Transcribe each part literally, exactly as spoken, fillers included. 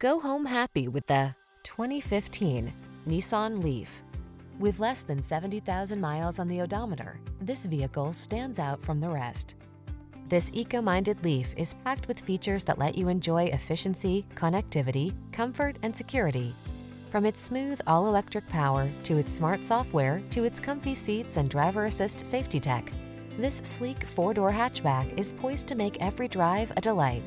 Go home happy with the twenty fifteen Nissan LEAF. With less than seventy thousand miles on the odometer, this vehicle stands out from the rest. This eco-minded LEAF is packed with features that let you enjoy efficiency, connectivity, comfort, and security. From its smooth all-electric power to its smart software to its comfy seats and driver assist safety tech, this sleek four-door hatchback is poised to make every drive a delight.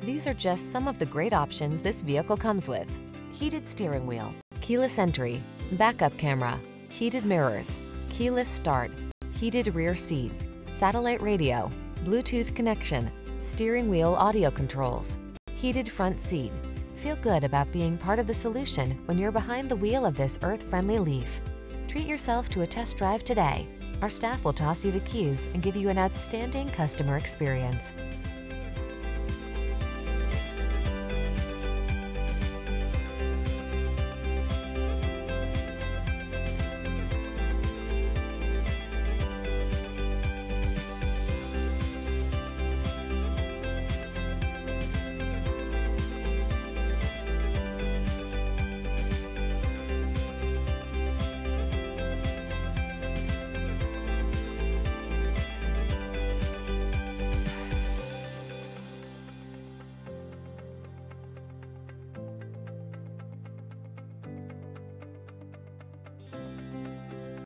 These are just some of the great options this vehicle comes with: heated steering wheel, keyless entry, backup camera, heated mirrors, keyless start, heated rear seat, satellite radio, Bluetooth connection, steering wheel audio controls, heated front seat. Feel good about being part of the solution when you're behind the wheel of this earth-friendly LEAF. Treat yourself to a test drive today. Our staff will toss you the keys and give you an outstanding customer experience.